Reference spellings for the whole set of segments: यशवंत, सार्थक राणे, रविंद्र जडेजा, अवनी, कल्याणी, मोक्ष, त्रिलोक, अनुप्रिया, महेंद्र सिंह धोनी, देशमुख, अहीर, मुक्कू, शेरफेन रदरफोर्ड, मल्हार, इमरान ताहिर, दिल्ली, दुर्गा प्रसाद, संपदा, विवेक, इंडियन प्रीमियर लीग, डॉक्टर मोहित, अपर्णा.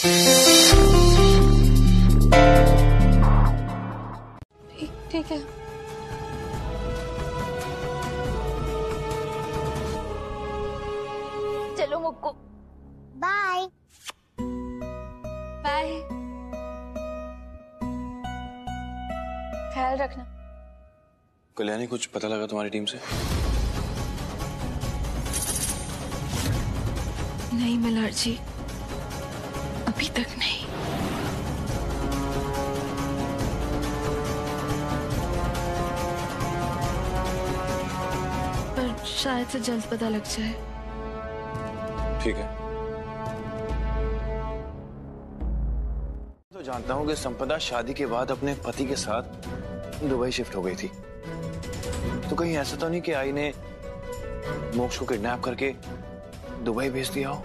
ठीक है। चलो मुक्कू, बाय बाय, ख्याल रखना। कल्याणी, कुछ पता लगा तुम्हारी टीम से? नहीं मल्हार जी, अभी तक नहीं। पर शायद से जल्द पता लग जाए। ठीक है। तो जानता हूं कि संपदा शादी के बाद अपने पति के साथ दुबई शिफ्ट हो गई थी, तो कहीं ऐसा तो नहीं कि आई ने मोक्ष को किडनैप करके दुबई भेज दिया हो?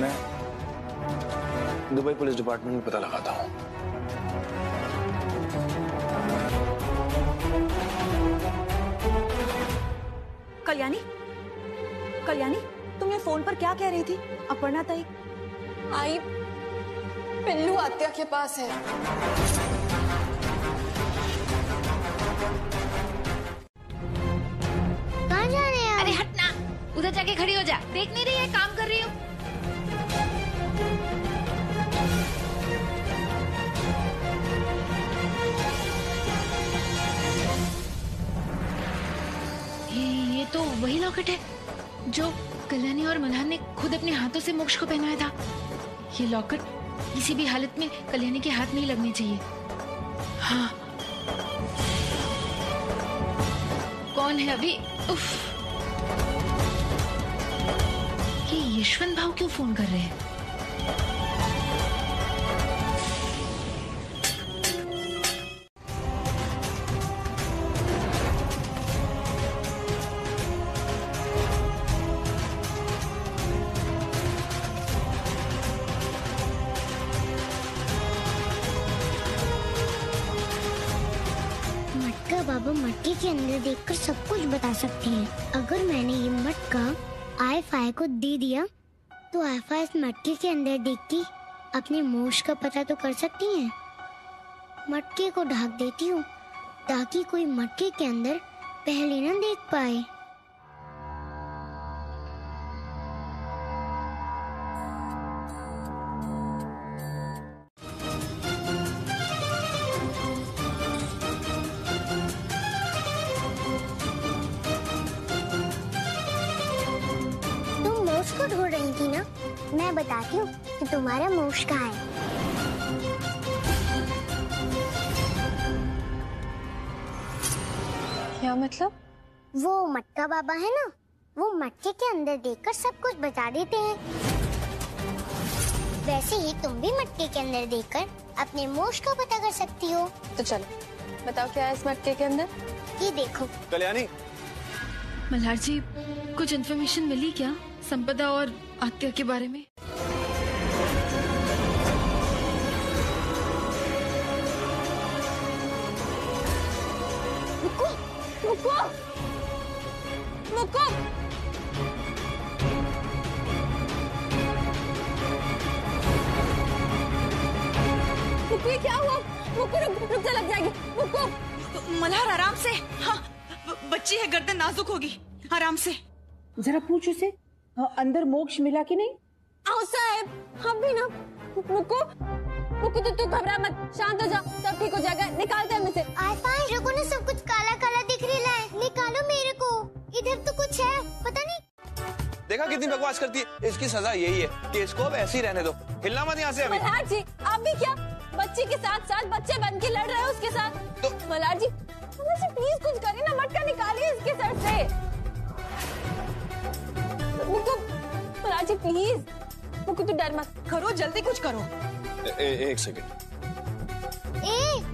मैं दुबई पुलिस डिपार्टमेंट में पता लगाता हूँ। कल्याणी, कल्याणी, तुम ये फोन पर क्या कह रही थी? अपर्णा ताई आई पिल्लू आत्या के पास है। उधर जाके खड़ी हो जा, देख नहीं रही है काम कर रही हूँ। ये तो वही लॉकेट है जो कल्याणी और मल्हार ने खुद अपने हाथों से मोक्ष को पहनाया था। ये लॉकेट किसी भी हालत में कल्याणी के हाथ नहीं लगनी चाहिए। हाँ, कौन है अभी? उफ, यशवंत भाव क्यों फोन कर रहे हैं? मटका बाबा मटके के अंदर देखकर सब कुछ बता सकते हैं। अगर मैंने ये मटका आई को दे दिया तो आई मटके के अंदर देख के अपने मोक्ष का पता तो कर सकती है। मटके को ढाक देती हूँ ताकि कोई मटके के अंदर पहले न देख पाए। ढूंढ रही थी ना, मैं बताती हूँ कि तुम्हारा मोक्ष कहाँ है। क्या मतलब? वो मटका बाबा है ना, वो मटके के अंदर देखकर सब कुछ बता देते हैं। वैसे ही तुम भी मटके के अंदर देखकर अपने मोक्ष का पता कर सकती हो। तो चलो बताओ क्या है इस मटके के अंदर। ये देखो। कल्याणी, मल्हार जी कुछ इन्फॉर्मेशन मिली क्या संपदा और आत्या के बारे में? मुक्कू, मुक्कू, मुक्कू, मुक्कू, क्या हुआ? मुक्कू रुक जा, लग जाएगी। मुक्कू, मल्हार आराम से। हाँ, बच्ची है, गर्दन नाजुक होगी, आराम से। जरा पूछ उसे अंदर मोक्ष मिला कि नहीं। आओ साहब, हम भी ना। मुक्कू, मुक्कू तू घबरा मत, शांत हो जाओ, सब ठीक हो जाएगा। निकालते हैं मुझे। आई रुको ना, सब कुछ काला काला दिख रही है, निकालो मेरे को, इधर तो कुछ है पता नहीं। देखा कितनी बकवास करती है, इसकी सजा यही है कि इसको अब ऐसे ही रहने दो, हिलना मत यहाँ से। मल्हार जी आप भी क्या बच्ची के साथ साथ बच्चे बन के लड़ रहे हो उसके साथ? मल्हार जी प्लीज कुछ करिए ना, मटका निकालिए इसके सर से। मल्हार जी प्लीज, मुक्कू तू डर मत, करो जल्दी कुछ करो। एक सेकंड।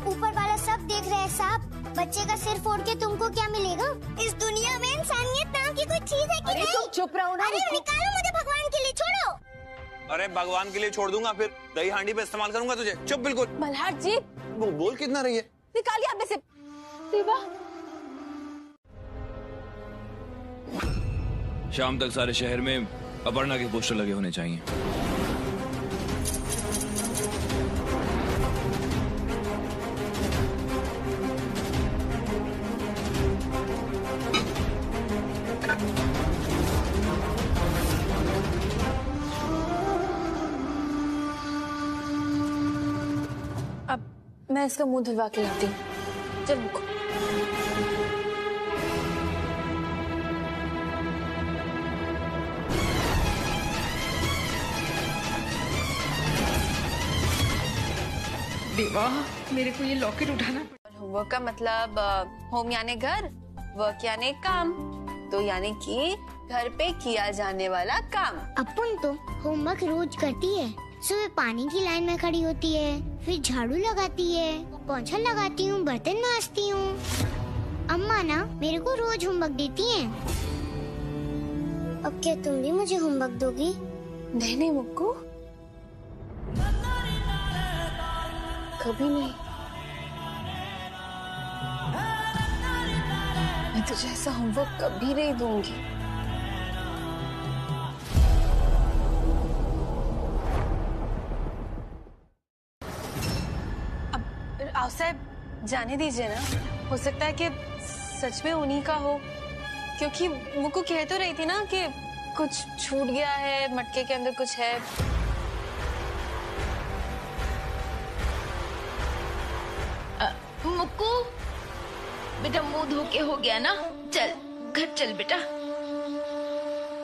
ऊपर वाला सब देख रहा है साहब, बच्चे का सिर फोड़ के तुमको क्या मिलेगा? इस दुनिया में इंसानियत नाम की कोई चीज है कि नहीं? तुम चुप रहो ना। अरे निकालो मुझे, भगवान के लिए छोड़ो। अरे भगवान के लिए छोड़ दूंगा, फिर दही हांडी पे इस्तेमाल करूंगा तुझे। चुप बिल्कुल। मल्हार जी बोल कितना रही है, निकालिए आप में से। शाम तक सारे शहर में अपर्णा के पोस्टर लगे होने चाहिए। अब मैं इसका मुंह धुलवा के लाती हूँ। चल मुक्कू। वाह, मेरे को ये लॉकेट उठाना पड़ा। वर्क का मतलब होम यानी घर, वर्क यानी काम, तो यानी कि घर पे किया जाने वाला काम। अपन तो होमवर्क रोज करती है। सुबह पानी की लाइन में खड़ी होती है, फिर झाड़ू लगाती है, पोछा लगाती हूँ, बर्तन मांजती हूँ। अम्मा ना मेरे को रोज होमवर्क देती हैं। अब क्या तुम भी मुझे होमवर्क दोगी? नहीं नहीं मुक्कू, कभी नहीं। मैं तुझे ऐसा होमवर्क कभी नहीं दूंगी। अब आओ साहब, जाने दीजिए ना। हो सकता है कि सच में उन्हीं का हो, क्योंकि मुक्कू कह तो रही थी ना कि कुछ छूट गया है, मटके के अंदर कुछ है। मुक्कू बेटा, मुंह धो के हो गया ना, चल घर चल बेटा।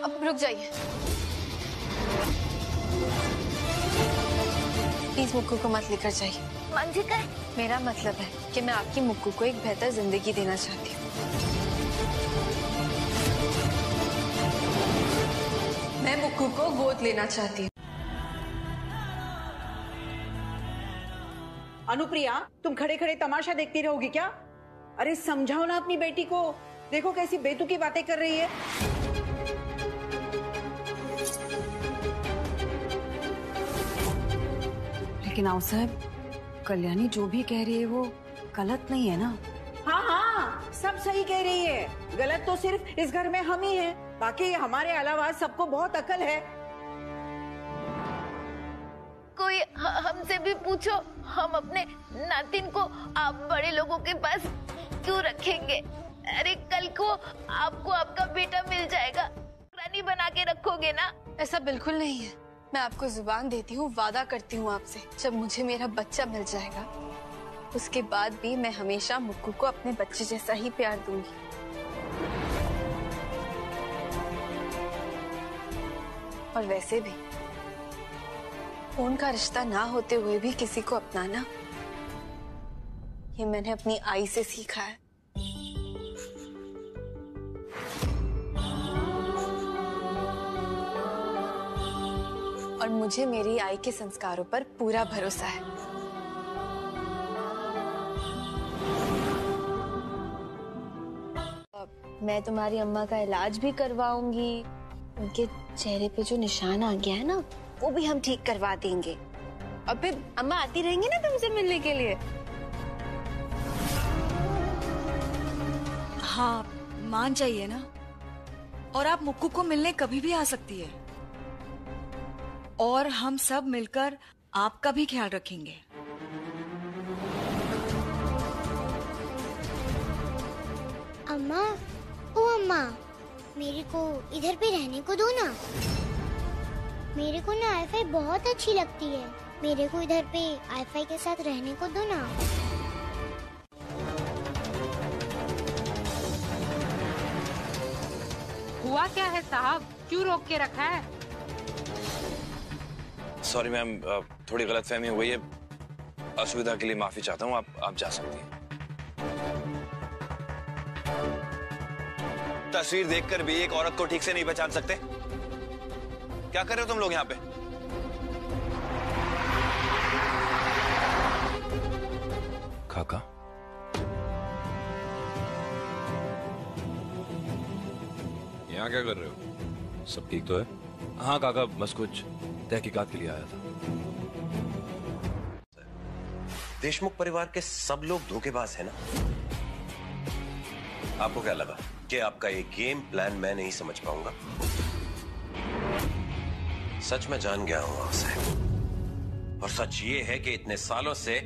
अब रुक जाइए प्लीज, मुक्कू को मत लेकर जाइए। मन से कर, मेरा मतलब है कि मैं आपकी मुक्कू को एक बेहतर जिंदगी देना चाहती हूँ। मैं मुक्कू को गोद लेना चाहती हूँ। अनुप्रिया, तुम खड़े खड़े तमाशा देखती रहोगी क्या? अरे समझाओ ना अपनी बेटी को, देखो कैसी बेतुकी बातें कर रही है। लेकिन आओ साहब, कल्याणी जो भी कह रही है वो गलत नहीं है ना? हाँ हाँ, सब सही कह रही है। गलत तो सिर्फ इस घर में हम ही हैं, बाकी हमारे अलावा सबको बहुत अकल है। कोई हमसे भी पूछो, हम अपने नातिन को आप बड़े लोगों के पास क्यों रखेंगे? अरे कल को आपको आपका बेटा मिल जाएगा, रानी बना के रखोगे ना? ऐसा बिल्कुल नहीं है। मैं आपको जुबान देती हूँ, वादा करती हूँ आपसे, जब मुझे मेरा बच्चा मिल जाएगा उसके बाद भी मैं हमेशा मुक्कू को अपने बच्चे जैसा ही प्यार दूंगी। और वैसे भी उनका रिश्ता ना होते हुए भी किसी को अपनाना, ये मैंने अपनी आई से सीखा है। और मुझे मेरी आई के संस्कारों पर पूरा भरोसा है। मैं तुम्हारी अम्मा का इलाज भी करवाऊंगी। उनके चेहरे पे जो निशान आ गया है ना, वो भी हम ठीक करवा देंगे। और फिर अम्मा आती रहेंगी ना तुमसे मिलने के लिए। हाँ मान जाइए ना। और आप मुक्कू को मिलने कभी भी आ सकती है, और हम सब मिलकर आपका भी ख्याल रखेंगे। अम्मा, ओ अम्मा, मेरे को इधर पे रहने को दो ना। मेरे को ना आई फाई बहुत अच्छी लगती है। मेरे को इधर पे आई फाई के साथ रहने को दो ना। हुआ क्या है साहब, क्यों रोक के रखा है? सॉरी मैम, थोड़ी गलतफहमी हो गई है। असुविधा के लिए माफी चाहता हूँ। आप जा सकती हैं। तस्वीर देखकर भी एक औरत को ठीक से नहीं पहचान सकते? क्या कर रहे हो तुम लोग यहाँ पे? काका, यहाँ क्या कर रहे हो? सब ठीक तो है? हाँ काका, बस कुछ तहकीकात के लिए आया था। देशमुख परिवार के सब लोग धोखेबाज हैं ना? आपको क्या लगा के आपका ये गेम प्लान मैं नहीं समझ पाऊंगा। सच में जान गया हूं आपसे, और सच ये है कि इतने सालों से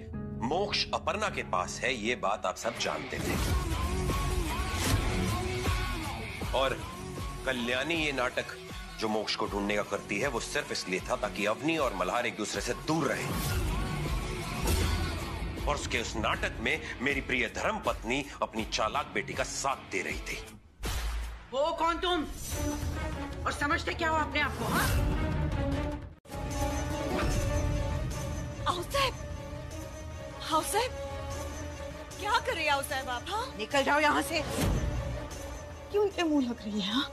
मोक्ष अपर्णा के पास है, ये बात आप सब जानते थे। और कल्याणी ये नाटक जो मोक्ष को ढूंढने का करती है वो सिर्फ इसलिए था ताकि अवनी और मल्हार एक दूसरे से दूर रहें। और उसके उस नाटक में मेरी प्रिय धर्म पत्नी अपनी चालाक बेटी का साथ दे रही थी। वो कौन तुम और समझते क्या हो अपने आप को? आओ साहब, क्या कर रहे आओ साहब आप? हाँ, निकल जाओ यहाँ से। क्यों इतने मुंह लग रही है? हाँ,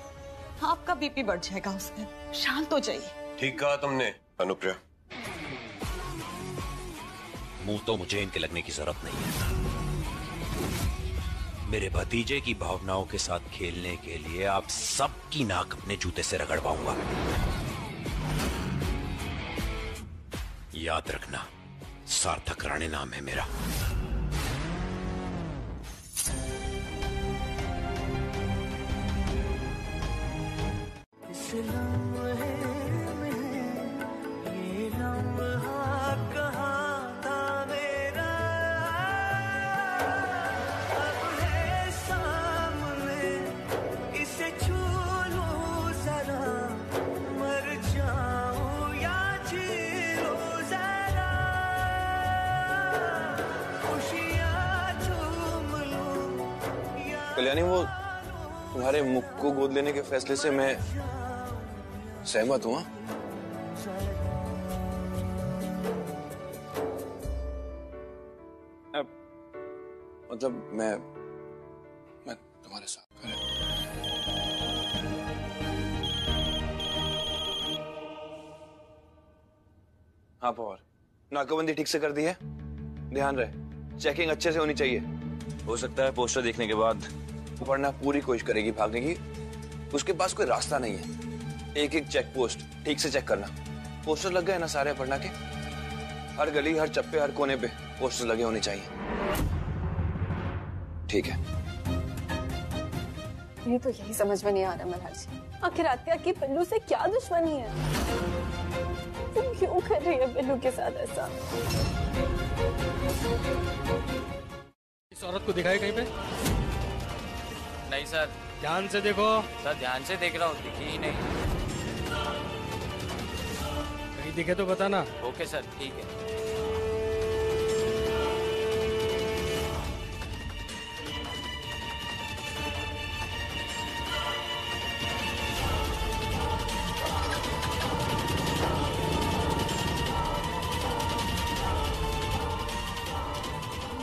आपका बीपी बढ़ जाएगा उसमें। शांत हो जाइए। ठीक कहा तुमने अनुप्रिया। मुंह तो मुझे इनके लगने की जरूरत नहीं है। मेरे भतीजे की भावनाओं के साथ खेलने के लिए आप सबकी नाक अपने जूते से रगड़ पाऊंगा, याद रखना। सार्थक राणे नाम है मेरा। ये लम्हा कहाँ था मेरा, अब है सामने, इसे छू लूं जरा, मर जाऊं या जी लूं जरा, खुशियाँ झूम लूं या। कल्याणी, वो तुम्हारे मुक्कू गोद लेने के फैसले से मैं सहमत हुआ, मतलब मैं तुम्हारे साथ खड़ा हूं। हाँ, और नाकाबंदी ठीक से कर दी है, ध्यान रहे। चेकिंग अच्छे से होनी चाहिए। हो सकता है पोस्टर देखने के बाद अपर्णा पूरी कोशिश करेगी भागने की, उसके पास कोई रास्ता नहीं है। एक एक चेक पोस्ट ठीक से चेक करना। पोस्टर लग गए ना सारे अपर्णा के? हर गली, हर चप्पे, हर कोने पे पोस्टर लगे होने चाहिए। ठीक है। मुझे तो यही समझ में नहीं आ रहा मल्हार जी, आखिर आत्या की पिल्लू से क्या दुश्मनी है? तुम क्यों कर रही है पिल्लू के साथ ऐसा? इस औरत को दिखाई कहीं पे? नहीं सर। ध्यान से देखो सर। ध्यान से देख रहा हूँ, दिखी ही नहीं। दिखे तो बताना। ओके सर, ठीक है।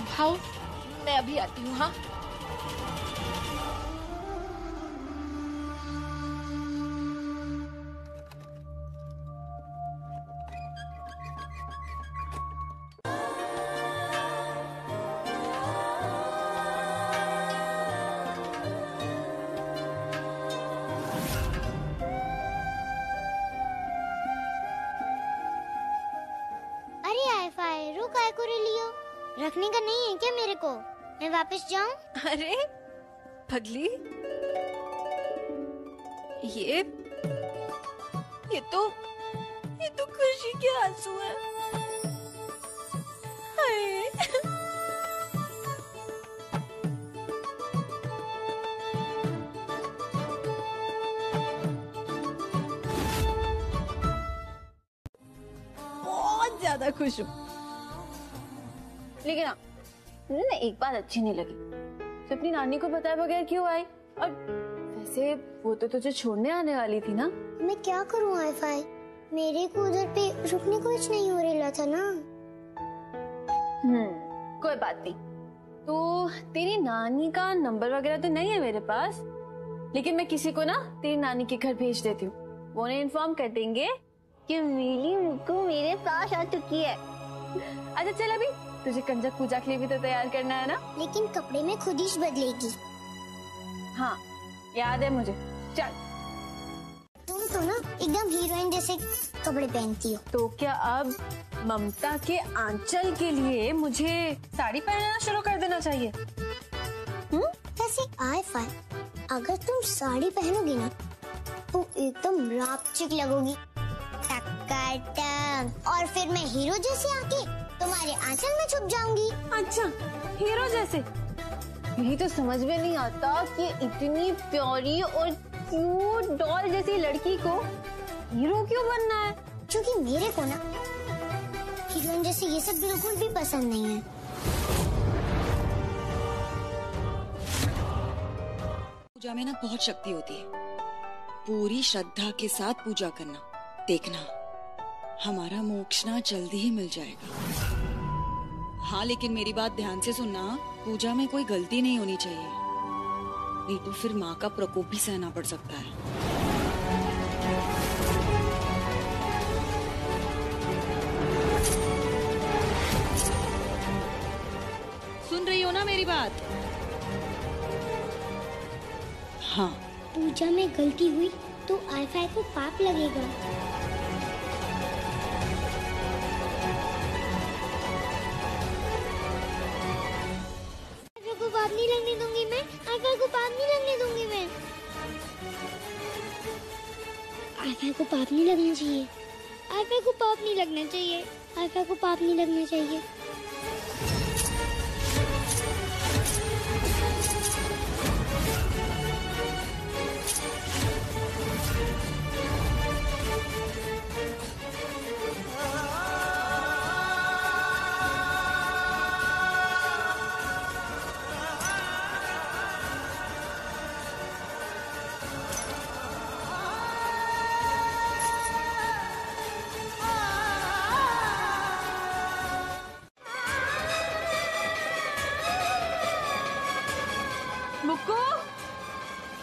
भाव, मैं अभी आती हूँ। हाँ, रखने का नहीं है क्या मेरे को? मैं वापस जाऊं? अरे पगली, ये तो खुशी के आंसू है। हाय, बहुत ज्यादा खुश हूँ। लेकिन मुझे ना एक बात अच्छी नहीं लगी, तो अपनी नानी को बताए बगैर क्यों आई? और वैसे वो तो तुझे छोड़ने आने वाली थी ना। मैं क्या करूँ आई-फाई, मेरे को उधर पे रुकने को कुछ नहीं हो रहा था ना। कोई बात नहीं। तो तेरी नानी का नंबर वगैरह तो नहीं है मेरे पास, लेकिन मैं किसी को ना तेरी नानी के घर भेज देती हूँ। वो ने इन्फॉर्म कर देंगे कि मिली मुक्कू मेरे पास आ चुकी है। अच्छा चल, अभी तुझे कंजक पूजा के लिए भी तो तैयार करना है ना। लेकिन कपड़े में खुद ही बदलेगी। हाँ, याद है मुझे। चल। तुम तो ना एकदम हीरोइन जैसे कपड़े पहनती हो। तो क्या अब ममता के आंचल के लिए मुझे साड़ी पहनना शुरू कर देना चाहिए? वैसे आई-फाई, अगर तुम साड़ी पहनोगी ना तो एकदम रापचिक लगोगी और फिर मैं हीरो जैसे आके तुम्हारे आंचल में छुप जाऊंगी। अच्छा हीरो जैसे, यही तो समझ में नहीं आता कि इतनी प्यारी और क्यूट डॉल जैसी लड़की को हीरो क्यों बनना है। क्योंकि मेरे को ना हीरोइन जैसे ये सब बिल्कुल भी पसंद नहीं है। पूजा में ना बहुत शक्ति होती है, पूरी श्रद्धा के साथ पूजा करना। देखना हमारा मोक्ष ना जल्दी ही मिल जाएगा। हाँ लेकिन मेरी बात ध्यान से सुनना, पूजा में कोई गलती नहीं होनी चाहिए, नहीं तो फिर माँ का प्रकोप भी सहना पड़ सकता है। सुन रही हो ना मेरी बात? हाँ। पूजा में गलती हुई तो आईफाई को पाप लगेगा। आईफाई को पाप नहीं लगना चाहिए, आईफाई को पाप नहीं लगना चाहिए, आईफाई को पाप नहीं लगना चाहिए।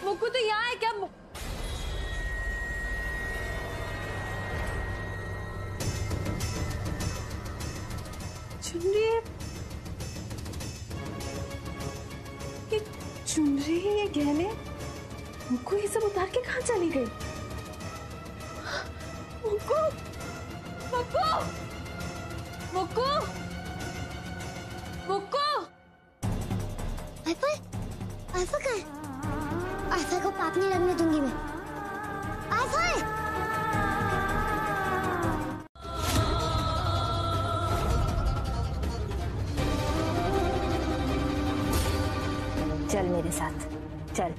मुक्कू तो यहाँ है क्या? चुनरी ये गहने, मुक्कू ये सब उतार के कहाँ चली गई? मुक्कू, मुक्कू, मुक्कू, मुक्कू, आइफा कहाँ है? आइफा को पाप नहीं लगने दूंगी मैं। आइफा! चल मेरे साथ, चल।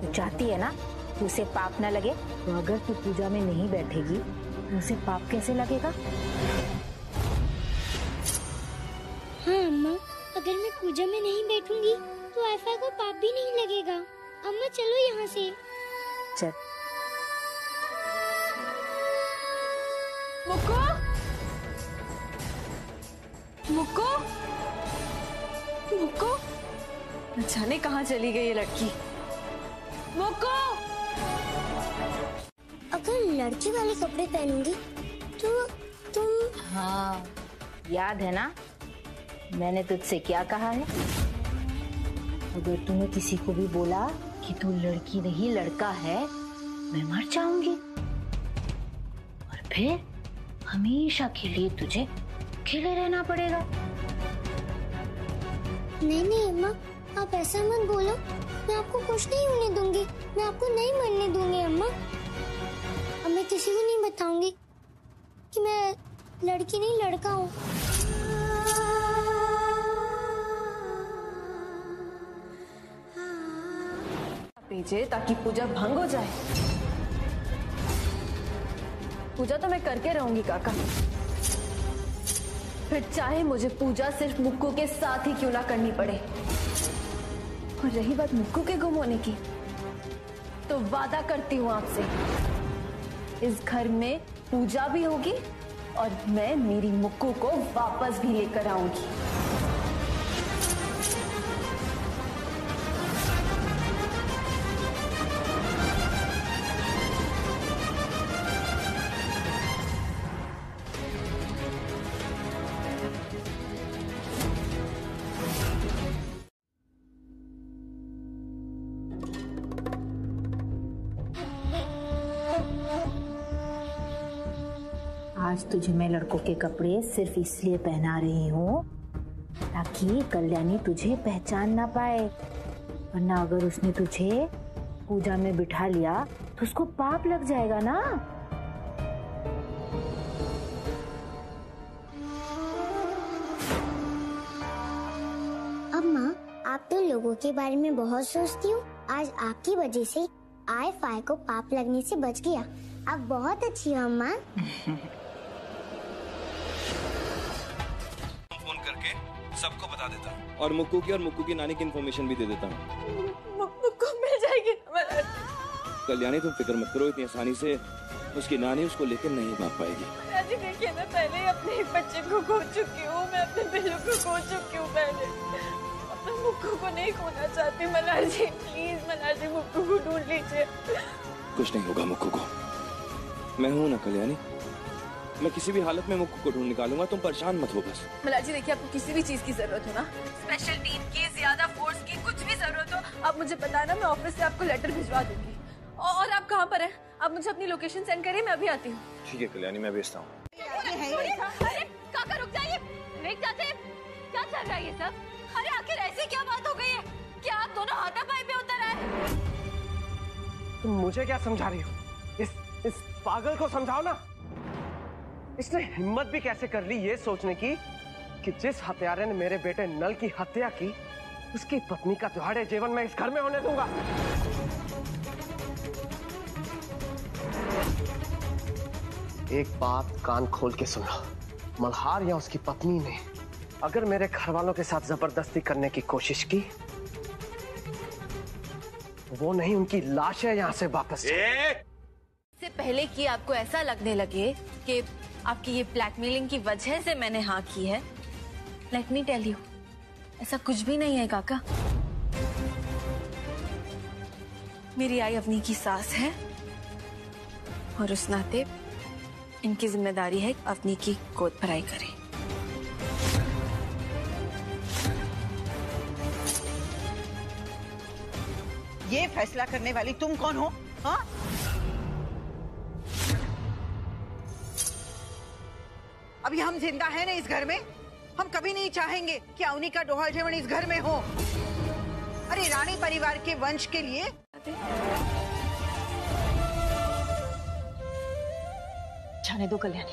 तू चाहती है ना उसे पाप ना लगे, तो अगर तू पूजा में नहीं बैठेगी तो उसे पाप कैसे लगेगा? हाँ अम्मा, अगर मैं पूजा में नहीं बैठूंगी तो आइफा को पाप भी नहीं लगेगा। अम्मा चलो यहाँ से। चल। मुक्कू, मुक्कू, मुक्कू, जाने कहाँ चली गई ये लड़की? मुक्कू, अगर लड़की वाले कपड़े पहनूंगी तो तुम। हाँ याद है ना मैंने तुझसे क्या कहा है? अगर तूने किसी को भी बोला कि तू लड़की नहीं लड़का है, मैं मर जाऊंगी और फिर हमेशा के लिए तुझे अकेले रहना पड़ेगा। नहीं नहीं अम्मा, आप ऐसा मत बोलो, मैं आपको कुछ नहीं होने दूंगी, मैं आपको नहीं मरने दूंगी अम्मा। अब मैं किसी को नहीं बताऊंगी कि मैं लड़की नहीं लड़का हूँ। ताकि पूजा भंग हो जाए। पूजा तो मैं करके रहूंगी काका, फिर चाहे मुझे पूजा सिर्फ मुक्कू के साथ ही क्यों ना करनी पड़े। और रही बात मुक्कू के गुम होने की, तो वादा करती हूँ आपसे, इस घर में पूजा भी होगी और मैं मेरी मुक्कू को वापस भी लेकर आऊंगी। आज तुझे मैं लड़कों के कपड़े सिर्फ इसलिए पहना रही हूँ ताकि कल्याणी तुझे पहचान ना पाए, वरना अगर उसने तुझे पूजा में बिठा लिया तो उसको पाप लग जाएगा ना। अम्मा, आप तो लोगों के बारे में बहुत सोचती हो। आज आपकी वजह से आई-फाई को पाप लगने से बच गया। आप बहुत अच्छी हो अम्मा। फोन करके सबको बता देता हूँ और मुक्कू की नानी की इन्फॉर्मेशन भी दे देता हूँ। मुक्कू मिल जाएगी। कल्याणी, तुम फिक्र मत करो, इतनी आसानी से उसकी नानी उसको लेकर नहीं भाग पाएगी। जी देखिए ना, पहले ही अपने बच्चे को खो चुकी हूँ मैं, अपने पिल्लू को खो चुकी हूँ पहले। मैं मुक्कू को नहीं खोना चाहती। मल्हार जी प्लीज, मल्हार जी मुक्कू को ढूंढ लीजिए। कुछ नहीं होगा मुक्कू को, मैं हूँ ना कल्याणी, मैं किसी भी हालत में मुक्कू को ढूंढ निकालूंगा, तुम परेशान मत हो बस। मल्हार जी देखिए, आपको किसी भी चीज की जरूरत हो ना, स्पेशल टीम की, ज्यादा फोर्स की, कुछ भी जरूरत हो आप मुझे बताना, मैं ऑफिस से आपको लेटर भिजवा दूंगी। और आप कहाँ पर हैं? आप मुझे अपनी लोकेशन सेंड करिए, मैं अभी आती हूँ। ठीक है कल्याणी, मैं भेजता हूँ। काका रुक जाइए, क्या चल रहा है ये सब? अरे आखिर ऐसी क्या बात हो गई है कि आप दोनों हाथापाई पे उतर आए? तुम मुझे क्या समझा रही हो? इस पागल को समझाओ ना। इसने हिम्मत भी कैसे कर ली ये सोचने की कि जिस हत्यारे ने मेरे बेटे नल की हत्या की, उसकी पत्नी का दोहरे जीवन मैं इस घर में होने दूंगा। एक बात कान खोल के सुन लो, मल्हार या उसकी पत्नी ने अगर मेरे घर वालों के साथ जबरदस्ती करने की कोशिश की, वो नहीं उनकी लाशें यहाँ से वापस। इससे पहले कि आपको ऐसा लगने लगे कि आपकी ये ब्लैकमेलिंग की वजह से मैंने हाँ की है, लेट मी टेल यू, ऐसा कुछ भी नहीं है काका। मेरी आई अवनी की सास है और उस नाते इनकी जिम्मेदारी है अवनी की गोद भराई करें। ये फैसला करने वाली तुम कौन हो? हाँ, अभी हम जिंदा हैं ना इस घर में, हम कभी नहीं चाहेंगे कि अवनी का दोहरा जीवन इस घर में हो। अरे राणे परिवार के वंश के लिए जाने दो कल्याणी।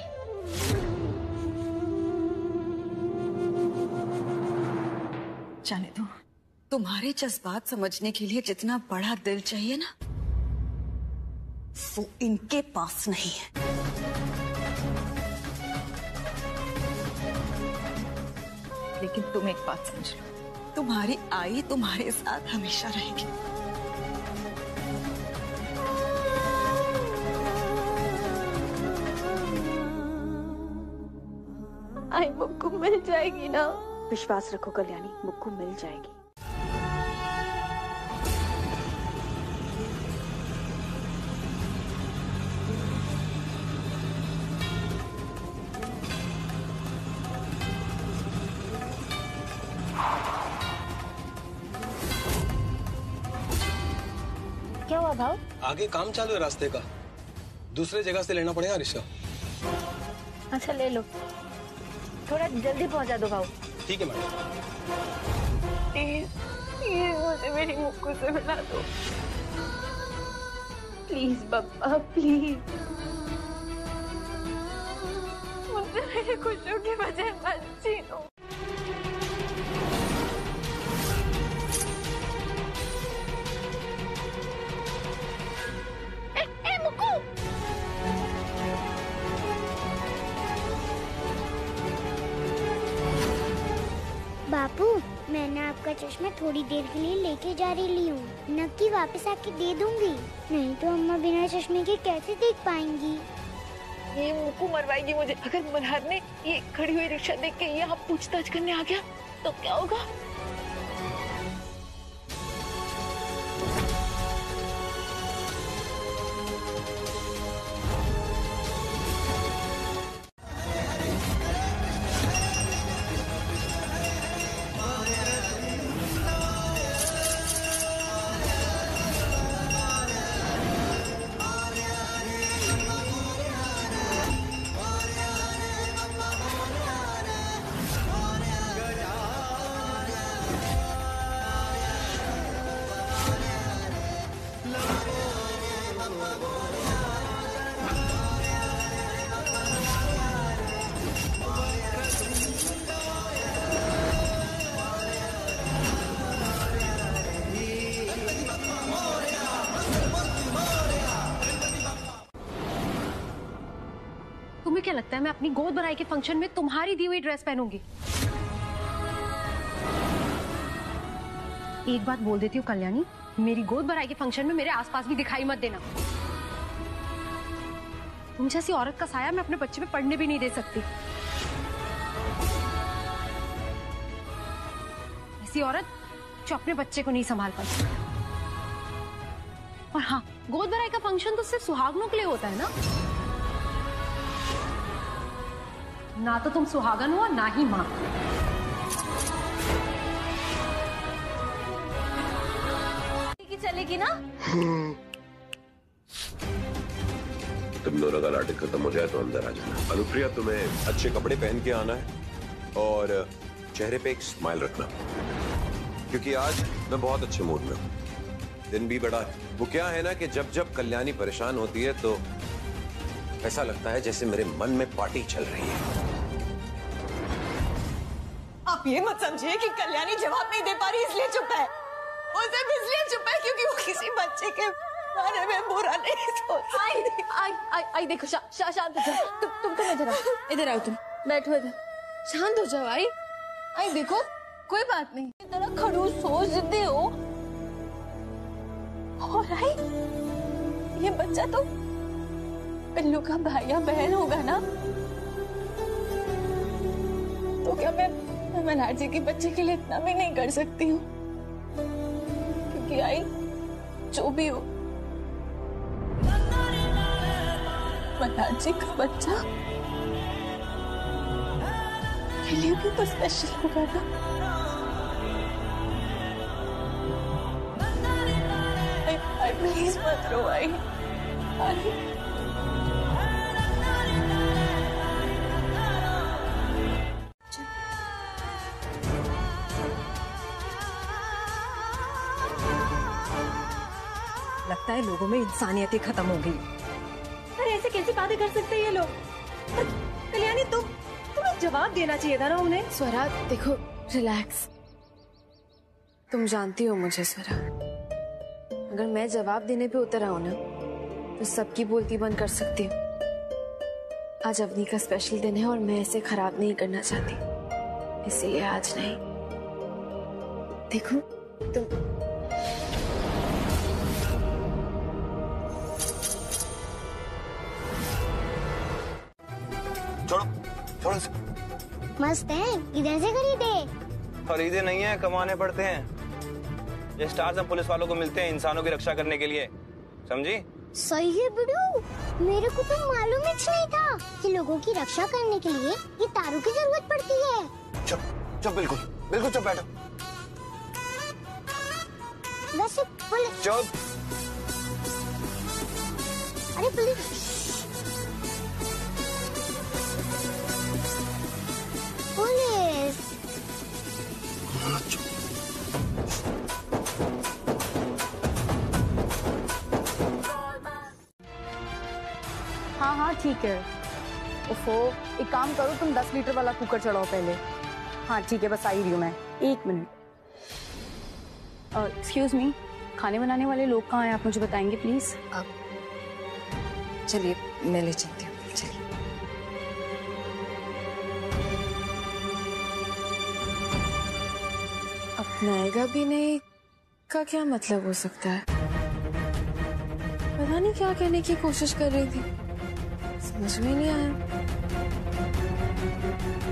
जाने दो। तुम्हारे जज्बात समझने के लिए जितना बड़ा दिल चाहिए ना, वो इनके पास नहीं है। लेकिन तुम एक बात समझ लो, तुम्हारी आई तुम्हारे साथ हमेशा रहेगी। आई मुक्कू मिल जाएगी ना। विश्वास रखो कल्याणी, मुक्कू मिल जाएगी। क्या हुआ भाव? आगे काम चालू है रास्ते का, दूसरे जगह से लेना पड़ेगा रिक्शा। अच्छा ले लो, थोड़ा जल्दी पहुंचा दो भाव। ठीक है मैडम। ये मुझे मेरी मुक्कू से मिला दो प्लीज पापा, प्लीज। मुझे मेरी खुशियों की वजह मत छीनो। बापू, मैंने आपका चश्मा थोड़ी देर के लिए लेके जा रही हूँ, नक्की वापस आके दे दूंगी, नहीं तो अम्मा बिना चश्मे के कैसे देख पाएंगी। ये मुक्कू मरवाएगी मुझे। अगर मल्हार ने ये खड़ी हुई रिक्शा देख के यहाँ पूछताछ करने आ गया तो क्या होगा? तुम्हें क्या लगता है मैं अपनी गोद भराई के फंक्शन में तुम्हारी दी हुई ड्रेस पहनूंगी? एक बात बोल देती हूँ कल्याणी, मेरी गोद भराई के फंक्शन में मेरे आसपास भी दिखाई मत देना। तुम जैसी औरत का साया मैं अपने बच्चे पे पड़ने भी नहीं दे सकती। ऐसी औरत जो अपने बच्चे को नहीं संभाल पाती। और हाँ, गोद भराई का फंक्शन तो सिर्फ सुहागनों के लिए होता है ना। ना तो तुम सुहागन हो और ना ही माँ। चलेगी ना? तुम दोनों का नाटक खत्म हो जाए तो अंदर आ जाना। अनुप्रिया, तुम्हें अच्छे कपड़े पहन के आना है और चेहरे पे एक स्माइल रखना, क्योंकि आज मैं बहुत अच्छे मूड में हूँ। दिन भी बड़ा है। वो क्या है ना कि जब जब कल्याणी परेशान होती है तो ऐसा लगता है जैसे मेरे मन में पार्टी चल रही है। आप ये मत समझिए कि कल्याणी जवाब नहीं दे पा रही इसलिए चुप है। उसे इसलिए चुप है क्योंकि वो किसी बच्चे के बारे में बुरा नहीं सोचती। आई आई आई आई देखो, शांत हो जाओ। तुम इधर आओ। तुम बैठो इधर, शांत हो जाओ। आई आई देखो, कोई बात नहीं। इतना खड़ूस हो, जिद्दी हो। और आई, ये बच्चा तो पिल्लू का भाई या बहन होगा ना, तो क्या मैं मल्हार जी के बच्चे के लिए इतना भी नहीं कर सकती हूँ? आई जो भी हो, मल्हार जी का बच्चा पिल्लू भी तो स्पेशल होगा ना। आई प्लीज मत रो। आई लगता है लोगों में इंसानियत ही खत्म हो गई। अरे ऐसे कैसी बातें कर सकते हैं ये लोग? कल्याणी तुम्हें जवाब देना चाहिए था ना उन्हें। स्वरा देखो, रिलैक्स। तुम जानती हो मुझे स्वरा, अगर मैं जवाब देने पे उतर आऊं ना तो सबकी बोलती बंद कर सकती हूँ। आज अवनी का स्पेशल दिन है और मैं ऐसे खराब नहीं करना चाहती, इसीलिए आज नहीं। देखो तुम मस्त है, इधर से खरीदे। खरीदे नहीं है, कमाने पड़ते हैं। ये स्टार्स हम पुलिस वालों को मिलते हैं इंसानों की रक्षा करने के लिए, समझी? सही है बिडू, मेरे को तो मालूम ही नहीं था कि लोगों की रक्षा करने के लिए ये तारों की जरूरत पड़ती है। चुप चुप, बिल्कुल बिल्कुल चुप बैठो। वैसे पुलिस। चुप। अरे पुलिस ठीक है। ओफो, एक काम करो, तुम 10 लीटर वाला कुकर चढ़ाओ पहले। हाँ ठीक है, बस आई रही हूँ मैं, एक मिनट। एक्सक्यूज मी, खाने बनाने वाले लोग कहाँ हैं? आप मुझे बताएंगे प्लीज? आप चलिए, मैं ले चलती हूँ। चलिए। अपनाएगा भी नहीं का क्या मतलब हो सकता है? पता नहीं क्या कहने की कोशिश कर रही थी, समझ में नहीं आया।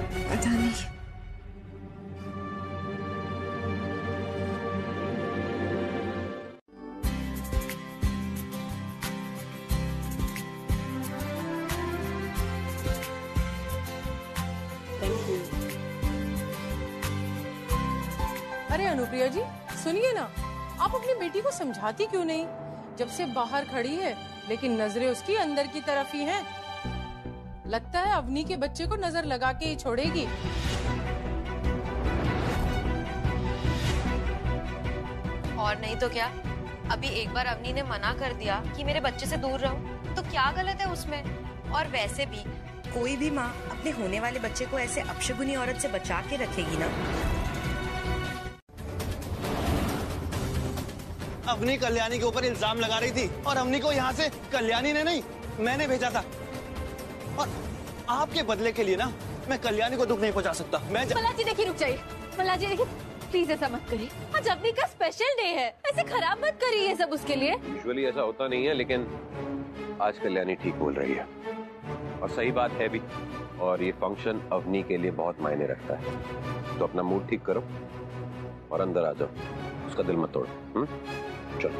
पता नहीं। Thank you. अरे अनुप्रिया जी सुनिए ना, आप अपनी बेटी को समझाती क्यों नहीं? जब से बाहर खड़ी है लेकिन नजरें उसकी अंदर की तरफ ही हैं। लगता है अवनी के बच्चे को नजर लगा के ही छोड़ेगी। और नहीं तो क्या, अभी एक बार अवनी ने मना कर दिया कि मेरे बच्चे से दूर रहो, तो क्या गलत है उसमें? और वैसे भी कोई भी माँ अपने होने वाले बच्चे को ऐसे अपशगुनी औरत से बचा के रखेगी ना। अवनी कल्याणी के ऊपर इल्जाम लगा रही थी और अवनी को यहाँ से कल्याणी ने नहीं, मैंने भेजा था। और आपके बदले के लिए ना मैं कल्याणी को दुख नहीं पहुँचा सकता। मैं मल्हार जी देखिए, रुक जाइए मल्हार जी, देखिए प्लीज ऐसा मत करिए, आज अवनी का स्पेशल डे है, ऐसे खराब मत करिए सब उसके लिए। यूजुअली ऐसा होता नहीं है, लेकिन आज कल्याणी ठीक बोल रही है और सही बात है भी, और ये फंक्शन अवनी के लिए बहुत मायने रखता है। तो अपना मूड ठीक करो और अंदर आ जाओ, उसका दिल मत तोड़ो। चलो।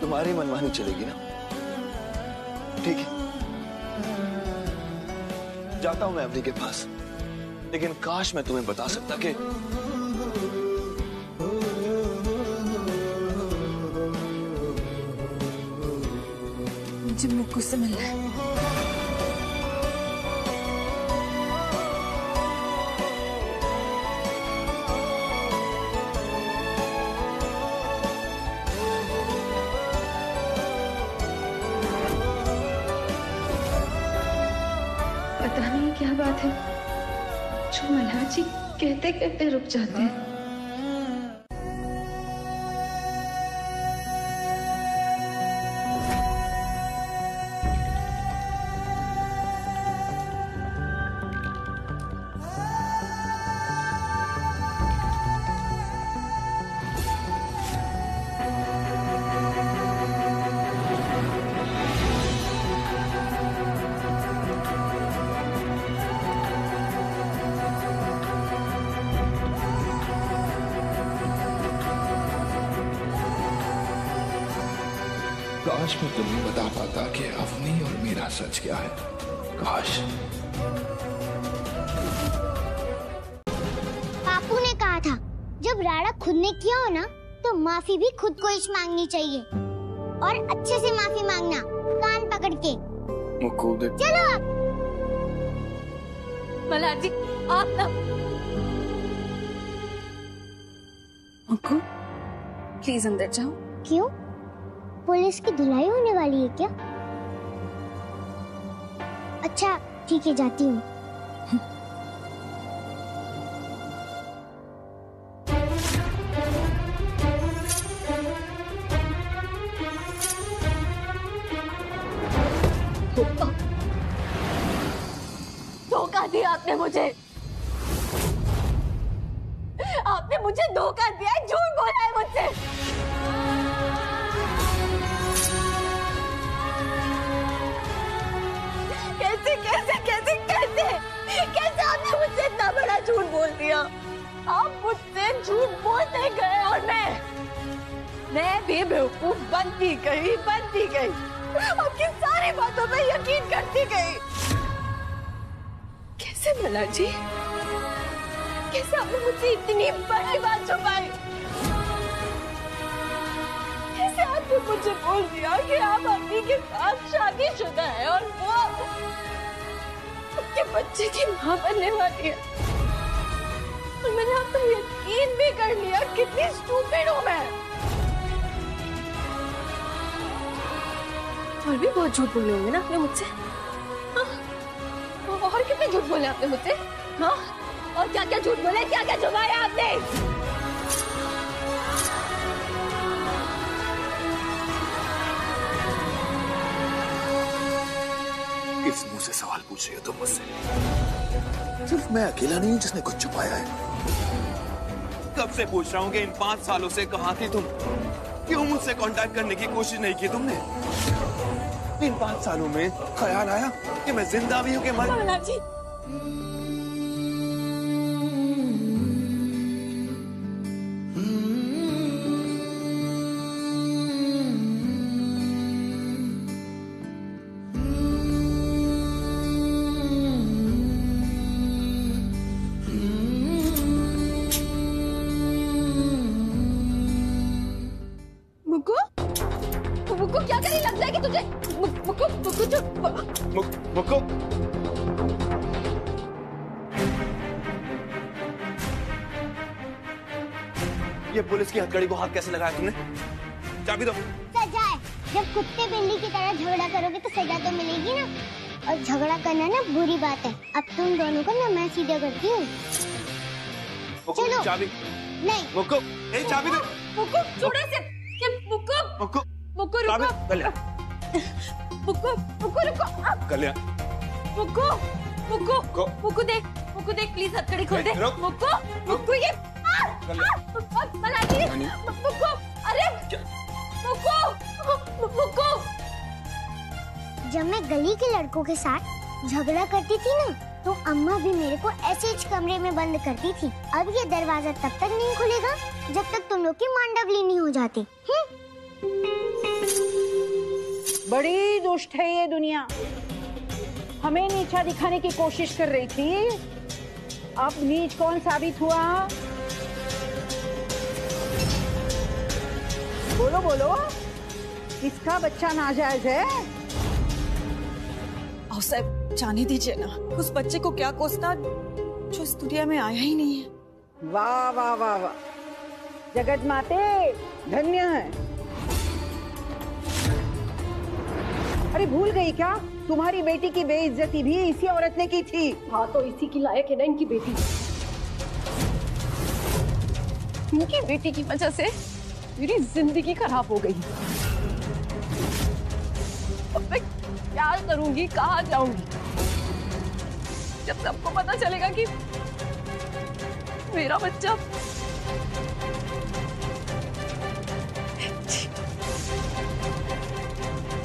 तुम्हारी मनमानी चलेगी ना, ठीक है? जाता हूं मैं अवनी के पास, लेकिन काश मैं तुम्हें बता सकता कि मुझे मुक्कू से मिलना है। पता नहीं क्या बात है, जो मल्हार जी कहते कहते रुक जाते हैं। काश मैं तुम्हें बता पाता कि अवनी और मेरा सच क्या है, काश। पापू ने कहा था जब राड़ा खुद ने किया हो ना तो माफी भी खुद को ही मांगनी चाहिए, और अच्छे से माफी मांगना, कान पकड़ के। मुक्कू देख, चलो आप। मल्हार जी आप ना। मुक्कू प्लीज अंदर जाओ। क्यों, पुलिस की धुलाई होने वाली है क्या? अच्छा ठीक है, जाती हूँ। धोखा दिया आपने मुझे, आपने मुझे धोखा दिया, झूठ बोला है मुझसे। कैसे आपने मुझसे इतना बड़ा झूठ बोल दिया? आप मुझसे झूठ बोलते गए और मैं भी बेवकूफ बनती गई, आपकी सारी बातों पे यकीन करती गई। कैसे मल्हार जी, कैसे आपने मुझसे इतनी बड़ी बात छुपाई? कैसे आपने मुझे बोल दिया कि आप अवनी के साथ शादीशुदा है और वो आपके बच्चे की माँ बनने वाली है? और मैंने आप पर यकीन भी कर लिया। कितनी स्टूपिड हूँ मैं, और भी बहुत झूठ बोले होंगे ना आपने मुझसे। हाँ? और कितने झूठ बोले आपने मुझसे? हाँ, और क्या क्या झूठ बोले, क्या क्या छुपाया आपने? किस मुंह से सवाल पूछ रही हो तुम मुझसे? सिर्फ मैं अकेला नहीं हूँ जिसने कुछ छुपाया है। कब से पूछ रहा हूँ कि इन 5 सालों से कहाँ थी तुम, क्यों मुझसे कांटेक्ट करने की कोशिश नहीं की तुमने? इन 5 सालों में ख्याल आया कि मैं जिंदा भी हूँ कि मर? मल्हार जी, मुक्कू, ये पुलिस की हथकड़ी को हाथ कैसे लगाया तुमने? चाबी दो। सजा है। जब कुत्ते बिल्ली की तरह झगड़ा करोगे तो सजा तो मिलेगी ना। और झगड़ा करना ना बुरी बात है। अब तुम दोनों को ना मैं सीधा करती हूँ। चलो। चाबी। नहीं। मुक्कू। ए चाबी दो। मुक्कू छोड़ो से। मुक्कू। मुक्कू। मुक्कू रुको। कल्याण। मुक्कू। मुक्कू रुको। कल्याण। मुक्कू। मुक्कू। मुक्कू देख। मुक्कू देख प्लीज हथकड़ी खोल दे। मुक्कू। मुक्कू ये। मुक्कू। अरे मुक्कू। मुक्कू। जब मैं गली के लड़कों के साथ झगड़ा करती थी ना तो अम्मा भी मेरे को ऐसे ही कमरे में बंद करती थी। अब ये दरवाजा तब तक नहीं खुलेगा जब तक तुम लोग की मांडवली नहीं हो जाती। बड़ी दुष्ट है ये दुनिया, हमें नीचा दिखाने की कोशिश कर रही थी। अब नीच कौन साबित हुआ? बोलो बोलो, इसका बच्चा नाजायज है? साहब जाने दीजिए ना, उस बच्चे को क्या कोसना जो इस दुनिया में आया ही नहीं है। वाह वाह वाह वाह, जगत माते धन्य है। अरे भूल गई क्या, तुम्हारी बेटी की बेइज्जती भी इसी औरत ने की थी। हाँ तो इसी की लायक है ना इनकी बेटी। इनकी बेटी की वजह से मेरी जिंदगी खराब हो गई। क्या करूंगी, कहाँ जाऊंगी? जब सबको पता चलेगा कि मेरा बच्चा।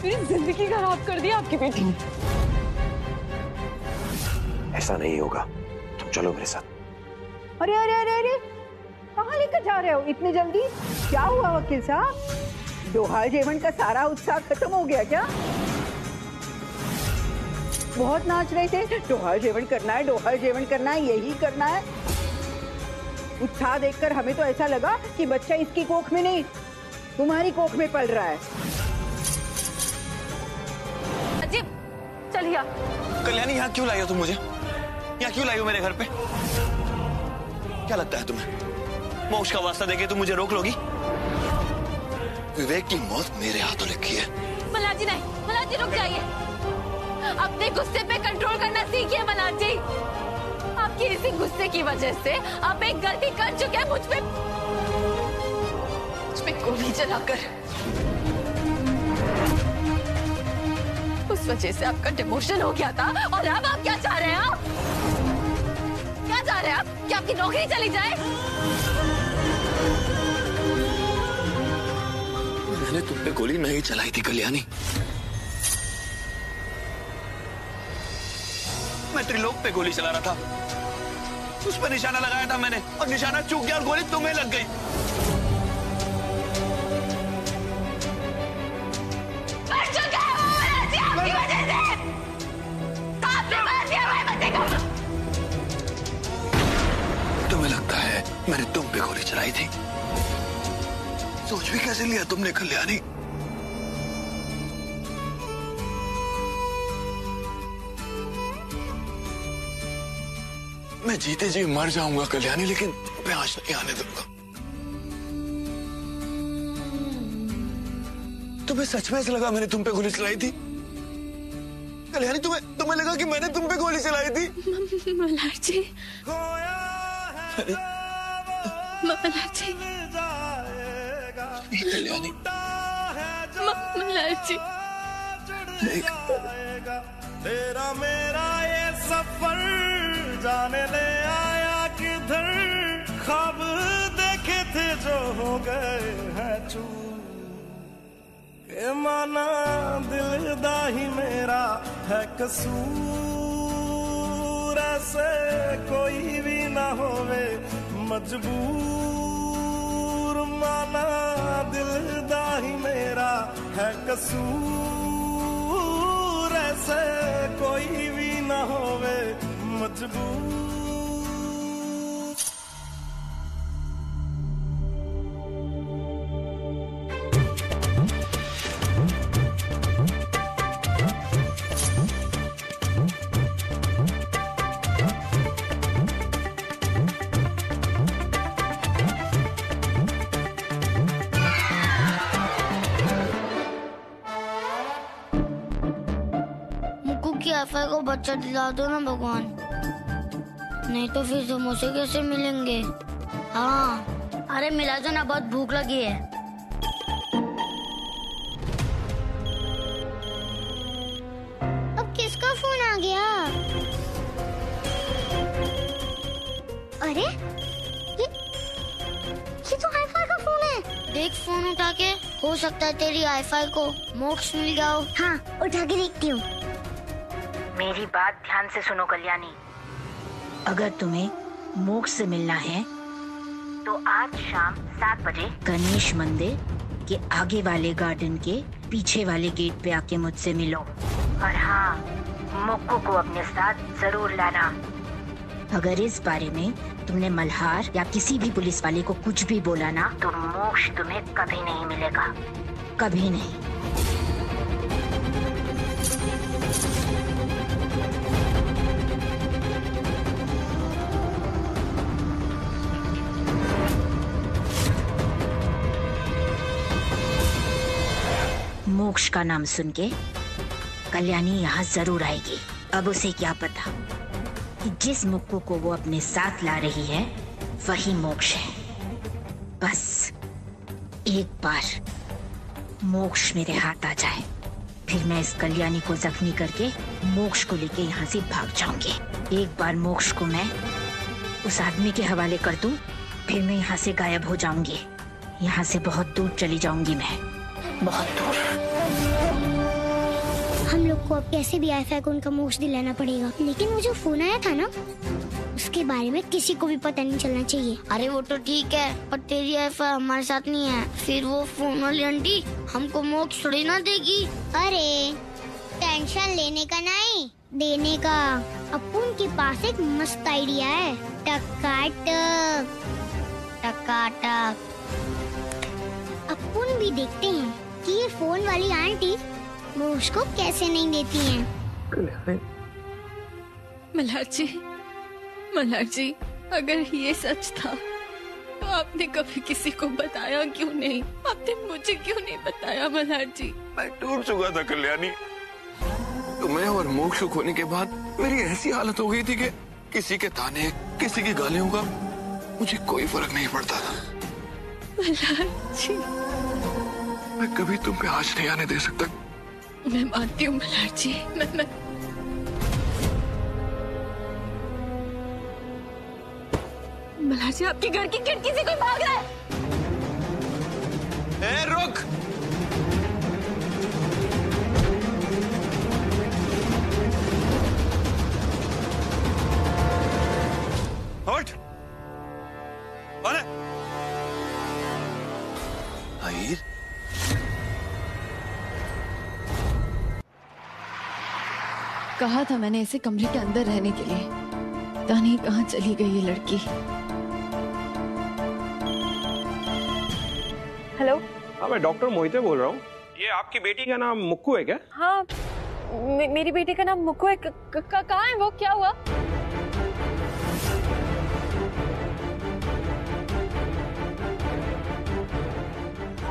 मेरी जिंदगी खराब कर दी आपकी बेटी ने। ऐसा नहीं होगा, तुम चलो मेरे साथ। अरे अरे अरे अरे, कहाँ लेकर जा रहे हो इतनी जल्दी? क्या हुआ वकील साहब, दोहार जीवन का सारा उत्साह खत्म हो गया क्या? बहुत नाच रहे थे, डोहार जेवन करना है, डोहार जेवन करना है, यही करना है। उत्साह देखकर हमें तो ऐसा लगा कि बच्चा इसकी कोख में नहीं तुम्हारी कोख में पल रहा है। अजीब, चलिए आप। कल्याणी यहाँ क्यों लाई हो तुम मुझे? यहाँ क्यों लाई हो मेरे घर पे? क्या लगता है तुम्हें मोक्ष का वास्ता देके तुम मुझे रोक लोगी? विवेक की मौत मेरे हाथों लिखी है। मल्हार जी नहीं, मल्हार जी रुक जाइए। अपने गुस्से पे कंट्रोल करना सीखिए मल्हार जी। आपकी इसी गुस्से की वजह से आप एक गलती कर चुके हैं, मुझ पे गोली जलाकर। उस वजह से आपका डिमोशन हो गया था और अब आप क्या चाह रहे हैं? आप क्या चाह रहे हैं? आप कि आपकी नौकरी चली जाए? मैंने तुम पे गोली नहीं चलाई थी कल्याणी। मैं त्रिलोक पे गोली चला रहा था, उस पर निशाना लगाया था मैंने और निशाना चूक गया और गोली तुम्हें लग गई। मर चुका है वो मराठी आपकी वजह से। आपने मार दिया मेरे बच्चे को। तुम्हें लगता है मैंने तुम पे गोली चलाई थी? सोच भी कैसे लिया तुमने कल्याणी? मैं जीते जी मर जाऊंगा कल्याणी, लेकिन मैं आज नहीं आने दूंगा। तुम्हें सच में ऐसा लगा मैंने तुम पे गोली चलाई थी कल्याणी? तुम्हें लगा कि मैंने तुम पे गोली चलाई थी? मल्हार जी, मल्हार जी, कल्याणी, मल्हार जी, तेरा मेरा ये सफर जाने ले आया किधर। ख्वाब देखे थे जो हो गए हैं चूर के, माना दिल दा ही मेरा है कसूर। ऐसे कोई भी ना होवे मजबूर, माना दिल दा ही मेरा है कसूर। ऐसे कोई भी ना होवे काफे को बच्चा दिला दो ना भगवान, नहीं तो फिर समोसे कैसे मिलेंगे। हाँ अरे मिला दो ना, बहुत भूख लगी है। अब किसका फोन आ गया? अरे ये तो हाईफाई का फोन है। देख फोन उठा के, हो सकता है तेरी हाईफाई को मोक्ष मिल गया हो। हाँ उठा के देखती हूँ। मेरी बात ध्यान से सुनो कल्याणी, अगर तुम्हें मोक्ष से मिलना है तो आज शाम 7 बजे गणेश मंदिर के आगे वाले गार्डन के पीछे वाले गेट पे आके मुझसे मिलो। और हाँ मुक्कू को अपने साथ जरूर लाना। अगर इस बारे में तुमने मल्हार या किसी भी पुलिस वाले को कुछ भी बोला ना तो मोक्ष तुम्हें कभी नहीं मिलेगा, कभी नहीं। मोक्ष का नाम सुन के कल्याणी यहाँ जरूर आएगी। अब उसे क्या पता कि जिस मुक्कू को वो अपने साथ ला रही है वही मोक्ष है। बस एक बार मोक्ष मेरे हाथ आ जाए, फिर मैं इस कल्याणी को जख्मी करके मोक्ष को लेके यहाँ से भाग जाऊंगी। एक बार मोक्ष को मैं उस आदमी के हवाले कर दूं, फिर मैं यहाँ से गायब हो जाऊंगी। यहाँ से बहुत दूर चली जाऊंगी मैं, बहुत दूर। हम लोग को अब कैसे भी आईफाई को उनका मोक्ष दिलाना पड़ेगा। लेकिन वो जो फोन आया था ना उसके बारे में किसी को भी पता नहीं चलना चाहिए। अरे वो तो ठीक है, पर तेरी आईफाई हमारे साथ नहीं है, फिर वो फोन वाली आंटी हमको मोक्ष थोड़ी ना देगी। अरे टेंशन लेने का नहीं, देने का। अपू उनके पास एक मस्त आइडिया है। टकाटक टकाटक। अपन भी देखते हैं कि ये फोन वाली आंटी मोक्ष को कैसे नहीं देती हैं। मल्हार जी, अगर ये सच था तो आपने कभी किसी को बताया क्यों नहीं? आपने मुझे क्यों नहीं बताया मल्हार जी? मैं टूट चुका था कल्याणी। तुम्हें और मोक्ष को खोने के बाद मेरी ऐसी हालत हो गई थी कि किसी के ताने किसी की गालियों का मुझे कोई फर्क नहीं पड़ता था। मल्हार जी मैं कभी तुम पे आज नहीं आने दे सकता। मैं मानती हूँ मल्हार जी, मैं मल्हार जी आपके घर की खिड़की से कोई भाग रहा है। ए रुक, हट। अरे अहीर कहा था मैंने ऐसे कमरे के अंदर रहने के लिए, पता नहीं कहाँ चली गई ये लड़की। हेलो। हाँ मैं डॉक्टर मोहित बोल रहा हूँ। ये आपकी बेटी का नाम मुक्कू है क्या? हाँ मेरी बेटी का नाम मुक्कू है। कहाँ है वो? क्या हुआ?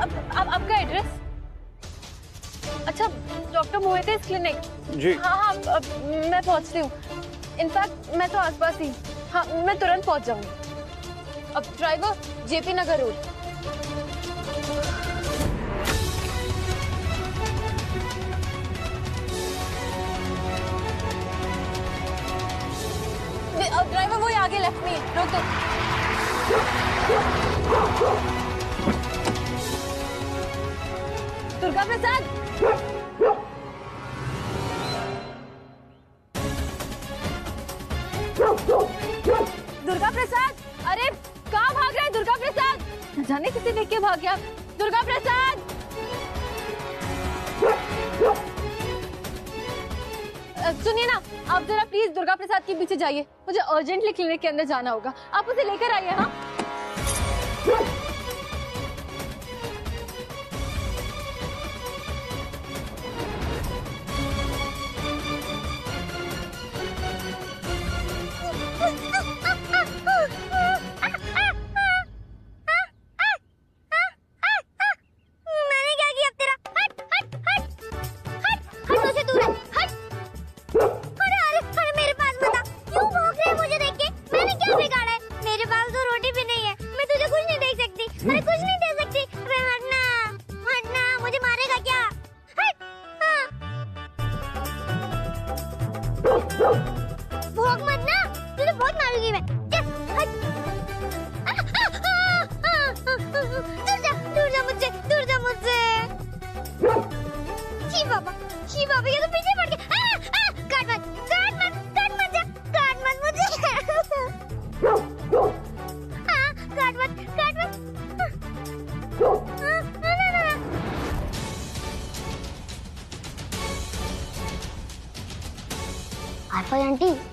अब आपका एड्रेस? अच्छा डॉक्टर मोहित क्लिनिक। जी हाँ, मैं पहुँचती हूँ। इनफैक्ट मैं तो आसपास ही। हाँ मैं तुरंत पहुँच जाऊँगी। अब driver JP Nagar road. Driver वही आगे लेफ्ट में रोको। दुर्गा प्रसाद जाने किसी देख के भाग गया। दुर्गा प्रसाद सुनिए ना आप जरा प्लीज दुर्गा प्रसाद के पीछे जाइए, मुझे अर्जेंटली क्लिनिक के अंदर जाना होगा। आप उसे लेकर आइए। हाँ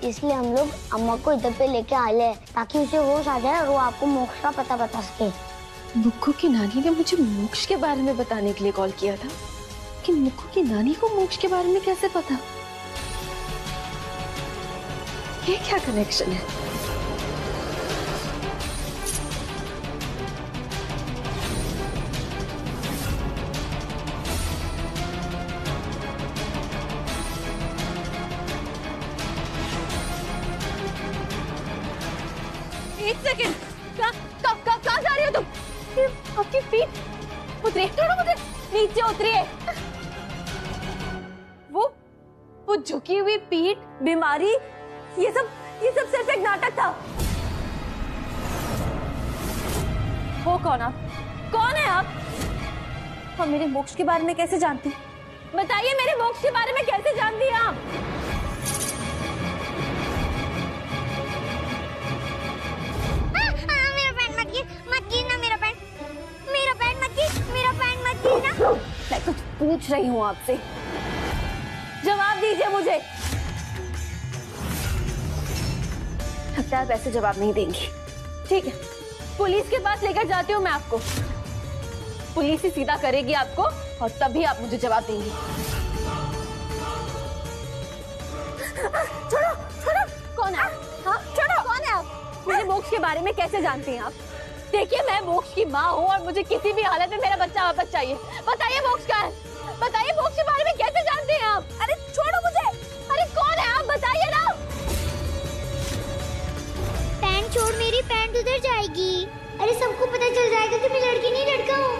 इसलिए हम लोग अम्मा को इधर पे लेके आए हैं ताकि उसे होश आ जाए और वो आपको मोक्ष का पता बता सके। मुक्कू की नानी ने मुझे मोक्ष के बारे में बताने के लिए कॉल किया था कि मुक्कू की नानी को मोक्ष के बारे में कैसे पता? ये क्या कनेक्शन है? बीमारी, ये सब सिर्फ एक नाटक था। हो कौन आप? कौन है आप? और मेरे मोक्ष के बारे में कैसे जानती? बताइए, मेरे मोक्ष के बारे में कैसे जानती हैं आप? मेरा पैंट मत गिर ना। मैं कुछ पूछ रही हूँ आपसे, जवाब दीजिए मुझे। आप ऐसे जवाब नहीं देंगी, ठीक है? पुलिस के पास लेकर जाती हूँ मैं आपको। पुलिस ही सीधा करेगी आपको और तभी आप मुझे जवाब देंगी। छोड़ो, छोड़ो। कौन है आप? हाँ, छोड़ो। कौन है आप? मेरे मोक्ष के बारे में कैसे जानती हैं आप? देखिए, मैं मोक्ष की माँ हूँ और मुझे किसी भी हालत में मेरा बच्चा वापस चाहिए। बताइए मोक्ष कहाँ है? बताइए मोक्ष के बारे में कैसे जानते हैं आप? अरे छोड़ो मुझे। अरे कौन है आप? बताइए ना। छोड़, मेरी पैंट उधर जाएगी। अरे सबको पता चल जाएगा कि मैं लड़की नहीं लड़का हूँ।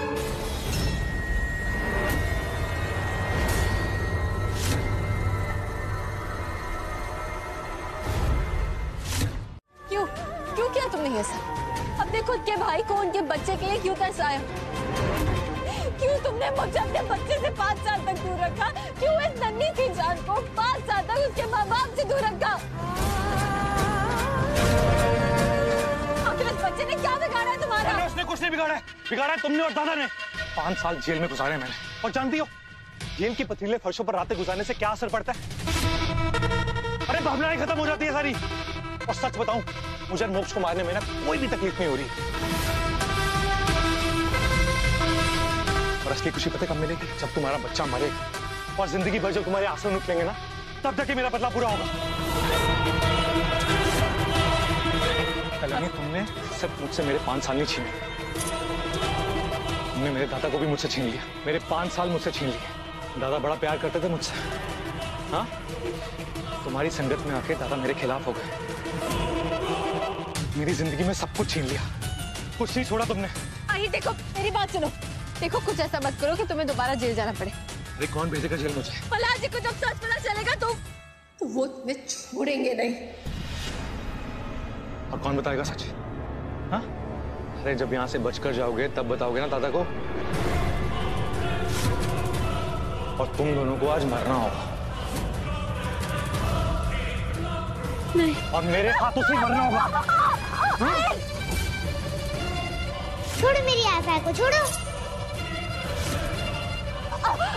क्यों क्यों किया तुमने ये सब? अपने खुद के भाई को उनके बच्चे के लिए क्यों तरसाया? क्यों तुमने मुझे अपने बच्चे से 5 साल तक दूर रखा? क्यों इस नन्ही सी जान को 5 साल तक उसके माँ बाप से दूर रखा? बच्चे ने क्या बिगाड़ा है तुम्हारा? उसने कुछ नहीं बिगाड़ा है, बिगाड़ा है तुमने और दादा ने। 5 साल जेल में गुजारे मैंने, और जानती हो जेल की पथरीले फर्शों पर रातें गुजारने से क्या असर पड़ता है? अरे भावनाएं खत्म हो जाती है सारी। और सच बताऊं, मुझे मोक्ष को मारने में ना कोई भी तकलीफ नहीं हो रही। और असली खुशी पता कब मिलेगी? जब तुम्हारा बच्चा मरेगा और जिंदगी भर जब तुम्हारे आंसू निकलेंगे ना, तब जाके मेरा बदला पूरा होगा। कल्याणी, तुमने सिर्फ मुझसे मेरे 5 साल नहीं छीने, तुमने मेरे दादा को भी मुझसे छीन लिया। मेरे 5 साल मुझसे छीन लिए। दादा बड़ा प्यार करते थे मुझसे। हाँ, तुम्हारी संगत में आके दादा मेरे खिलाफ हो गए। मेरी जिंदगी में सब कुछ छीन लिया, कुछ नहीं छोड़ा तुमने। अहीर देखो, मेरी बात सुनो। देखो, कुछ ऐसा मत करो कि तुम्हें दोबारा जेल जाना पड़े। अरे कौन भेजेगा जेल मुझे? मल्हार जी को जब सच पता चलेगा तो वो तुम्हें छोड़ेंगे नहीं। और कौन बताएगा सच? हाँ, अरे जब यहाँ से बचकर जाओगे तब बताओगे ना दादा को। और तुम दोनों को आज मरना होगा। नहीं। और मेरे हाथों से मरना होगा। हाँ? छोड़ो मेरी आशा को, छोड़ो।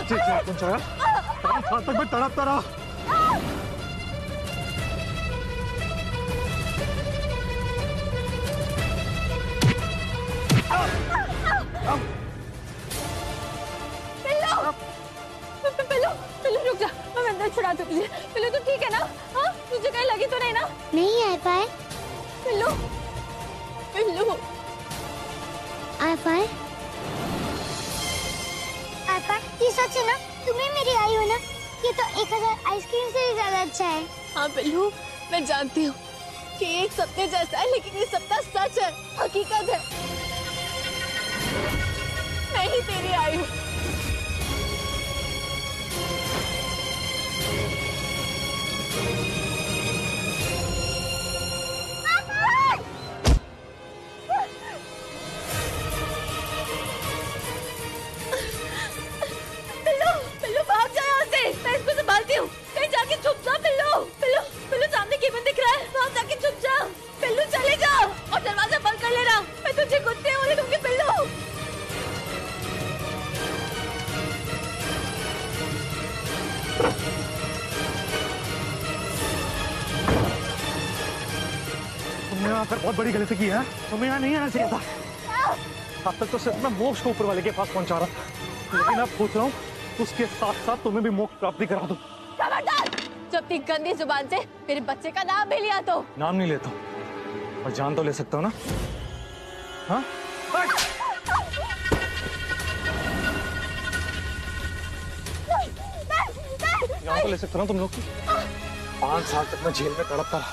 ठीक है, तुम चलो। 5 साल तक मैं तड़पता रहा। पिल्लू रुक जा, मैं अंदर छुड़ा दूँ तुझे। पिल्लू तो ठीक है ना? हाँ, तुझे कहीं लगी तो नहीं ना? नहीं आई पाए। पिल्लू, पिल्लू आई पाए। आई पाए, ये सच है ना? तुम्हें मेरी आई हो ना? ये तो 1000 आइसक्रीम से भी ज्यादा अच्छा है। हाँ पिल्लू, मैं जानती हूँ कि एक सपने जैसा है, लेकिन ये सपना सच है, हकीकत है। मैं ही तेरी आई हूँ। बड़ी गलती की है, तुम्हें यहाँ नहीं आना चाहिए था। अब तक तो सिर्फ मैं मोक्ष को ऊपर वाले के पास पहुँचा रहा, लेकिन अब पूछ रहा हूँ उसके साथ साथ तुम्हें भी मोक्ष प्राप्ति करा दूँ। खबरदार, जो अपनी गंदी जुबान से मेरे बच्चे का नाम भी लिया तो। नाम नहीं लेता हूँ पर जान तो ले सकता हूँ ना। हाँ जान तो ले सकता हूँ तुम लोग की। 5 साल तक मैं जेल में तड़पता रहा।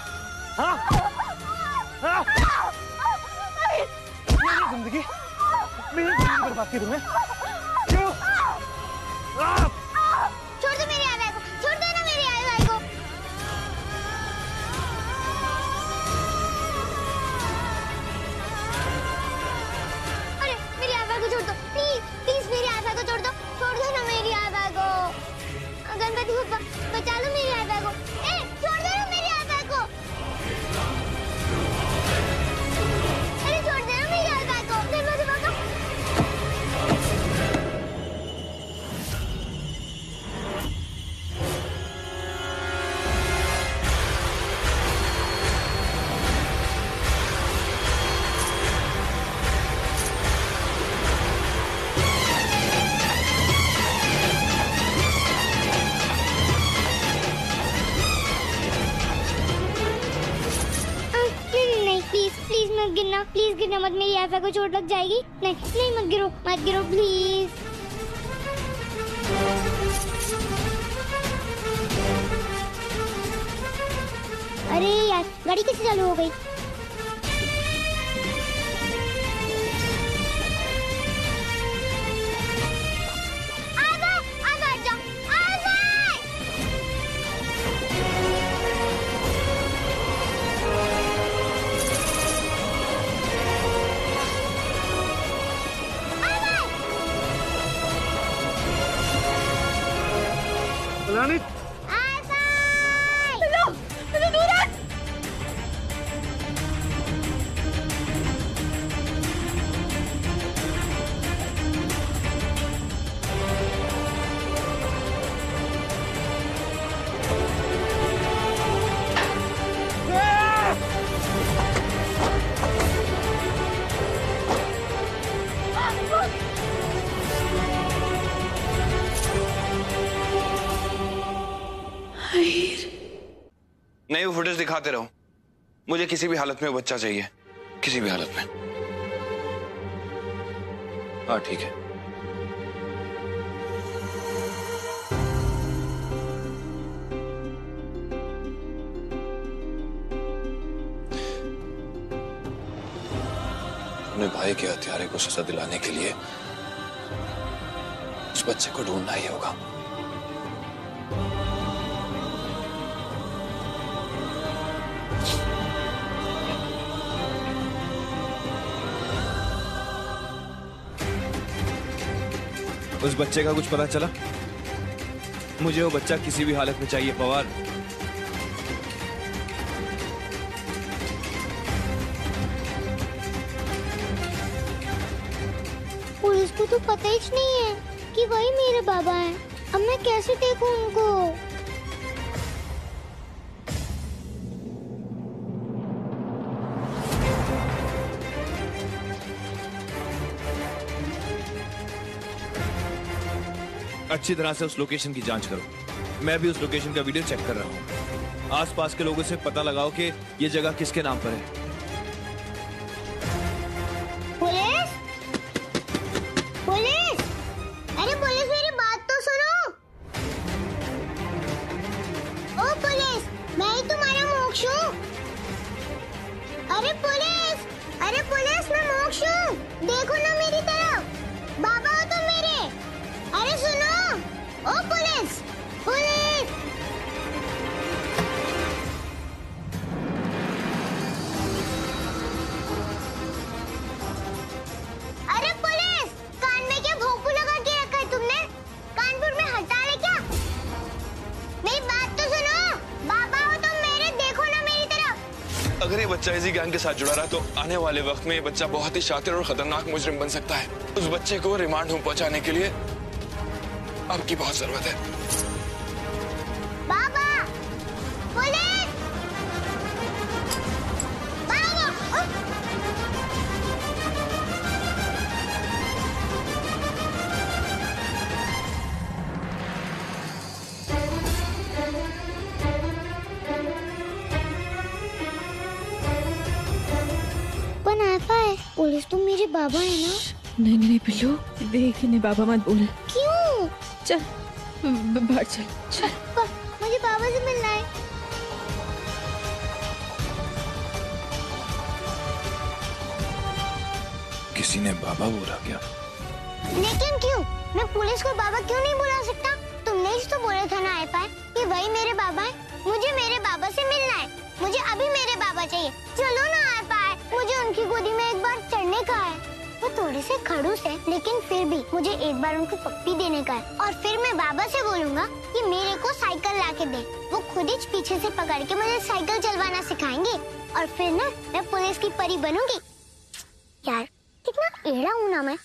हाँ जिंदगी मेरी जिंदगी बर्बाद की तुम्हें। क्यों? छोड़ दो मेरी आवाज़ को, छोड़ दो ना मेरी आवाज़ को। अरे मेरी आवाज़ को छोड़ दो, प्लीज प्लीज मेरी आवाज़ को छोड़ दो ना मेरी आवाज़ को। गणपति बप्पा बचा लो मेरी आवाज़ को। ए छोड़ दो ना मेरी आवाज़ को। अरे छोड़ दो ना मेरी आवाज़ को। गणपति बप्पा प्लीज गिरना मत, मेरी आफा को चोट लग जाएगी। नहीं नहीं मत गिरो प्लीज। अरे यार गाड़ी कैसे चालू हो गई? फुटेज दिखाते रहो, मुझे किसी भी हालत में बच्चा चाहिए, किसी भी हालत में। हाँ ठीक है। अपने भाई के हत्यारे को सजा दिलाने के लिए उस बच्चे को ढूंढना ही होगा। उस बच्चे का कुछ पता चला? मुझे वो बच्चा किसी भी हालत में चाहिए पवार। पुलिस को तो पता ही नहीं है कि वही मेरे बाबा हैं। अब मैं कैसे देखूं उनको? अच्छी तरह से उस लोकेशन की जांच करो। मैं भी उस लोकेशन का वीडियो चेक कर रहा हूँ। आसपास के लोगों से पता लगाओ कि ये जगह किसके नाम पर है। पुलिस, पुलिस, अरे पुलिस मेरी बात तो सुनो। ओ पुलिस, मैं ही तुम्हारा मोक्ष हूँ। अरे पुलिस मैं मोक्ष हूँ, देखो ना मेरी तरफ। बाबा हो तुम मेरे, अरे सुनो। ओ पुलिस, पुलिस! अरे पुलिस, कान में क्या भोंकू लगा के रखा है तुमने? कानपुर में हड़ताल है क्या? मेरी बात तो सुनो, बाबा हो तुम मेरे, देखो ना मेरी तरफ। अगर ये बच्चा इसी गैंग के साथ जुड़ा रहा तो आने वाले वक्त में ये बच्चा बहुत ही शातिर और खतरनाक मुजरिम बन सकता है। उस बच्चे को रिमांड होम पहुंचाने के लिए आपकी बहुत जरूरत है। बाबा, पुलिस, बाबा, पुलिस तो मेरे बाबा है ना। नहीं नहीं पिल्लू, देख इन्हें बाबा मत बोल। क्यों? चल बाहर चल, चल। मुझे बाबा से मिलना है। किसी ने बाबा बोला क्या? लेकिन क्यों? मैं पुलिस को बाबा क्यों नहीं बुला सकता? तुमने ही तो बोला था ना आए पाए कि वही मेरे बाबा है। मुझे मेरे बाबा से मिलना है, मुझे अभी मेरे बाबा चाहिए। चलो ना आए पाए, मुझे उनकी गोदी में एक बार चढ़ने का है। वो थोड़े से खड़ूस है लेकिन फिर भी मुझे एक बार उनको पप्पी देने का है। और फिर मैं बाबा से बोलूँगा कि मेरे को साइकिल ला के दे। वो खुद ही पीछे से पकड़ के मुझे साइकिल चलवाना सिखाएंगे। और फिर ना मैं पुलिस की परी बनूंगी। यार कितना एड़ा हूँ ना मैं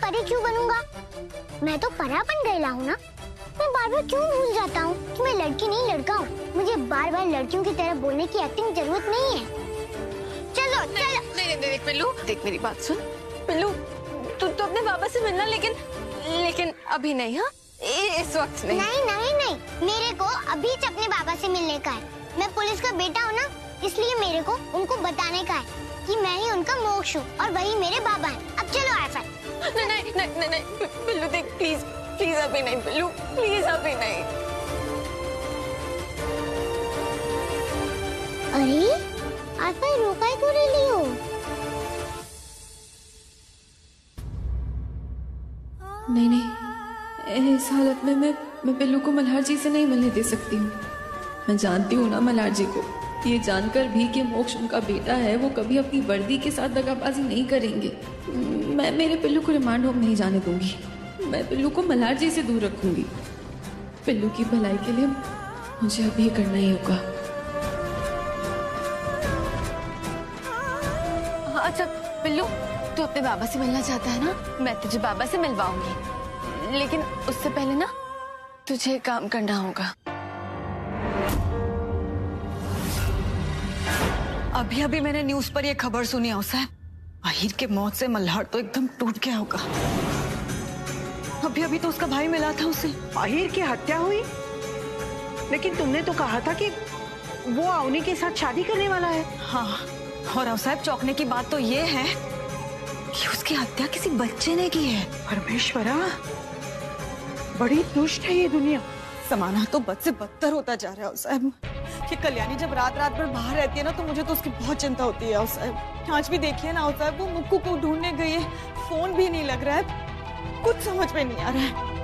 परी क्यों बनूंगा? मैं तो परापन गैला हूँ ना। मैं बार बार क्यों भूल जाता हूँ कि मैं लड़की नहीं लड़का हूँ। मुझे बार बार लड़कियों की तरह बोलने की एक्टिंग जरूरत नहीं है। चलो चलो। देख पिल्लू, देख मेरी बात सुन पिल्लू, तू तो अपने बाबा से मिलना, लेकिन लेकिन अभी नहीं। हाँ इस वक्त नहीं। नहीं नहीं नहीं, मेरे को अभी अपने बाबा से मिलने का है। मैं पुलिस का बेटा हूँ ना, इसलिए मेरे को उनको बताने का है कि मैं ही उनका मोक्ष हूँ और वही मेरे बाबा हैं। अब चलो आफर। नहीं नहीं नहीं नहीं पिल्लू देख, प्लीज प्लीज अभी नहीं पिल्लू, प्लीज अभी नहीं। अरे आफर रोका क्यों ले ली हो? नहीं नहीं, इस हालत में मैं पिल्लू को मल्हार जी से नहीं मिलने दे सकती हूँ। मैं जानती हूँ ना मल्हार जी को, ये जानकर भी कि मोक्ष उनका बेटा है वो कभी अपनी वर्दी के साथ दगाबाजी नहीं करेंगे। मैं मेरे पिल्लू को रिमांड होम नहीं जाने दूंगी। मैं पिल्लू को मल्हार जी से दूर रखूंगी। पिल्लू की भलाई के लिए मुझे अब ये करना ही होगा। अच्छा पिल्लू, तू अपने बाबा से मिलना चाहता है ना, मैं तुझे बाबा से मिलवाऊंगी। लेकिन उससे पहले ना तुझे काम करना होगा। अभी अभी मैंने न्यूज पर यह खबर सुनी है साहब, अहीर के मौत से मल्हार तो एकदम टूट गया होगा। अभी अभी तो उसका भाई मिला था उसे। अहीर की हत्या हुई? लेकिन तुमने तो कहा था कि वो अवनी के साथ शादी करने वाला है। हाँ, और साहब चौंकने की बात तो ये है कि उसकी हत्या किसी बच्चे ने की है। परमेश्वरा, बड़ी दुष्ट है ये दुनिया। समाना तो बद से बदतर होता जा रहा है साहब। कि कल्याणी जब रात रात भर बाहर रहती है ना तो मुझे तो उसकी बहुत चिंता होती है साहब। आज भी देखिए ना साहब, वो मुक्कू को ढूंढने गई है, फोन भी नहीं लग रहा है, कुछ समझ में नहीं आ रहा है।